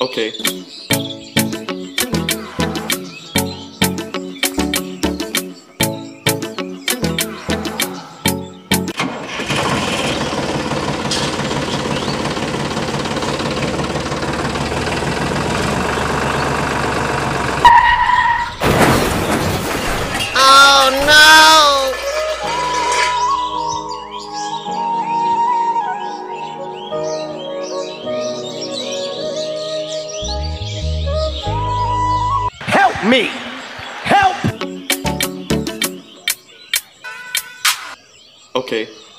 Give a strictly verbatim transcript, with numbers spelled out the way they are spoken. Okay. Me. Help! Okay.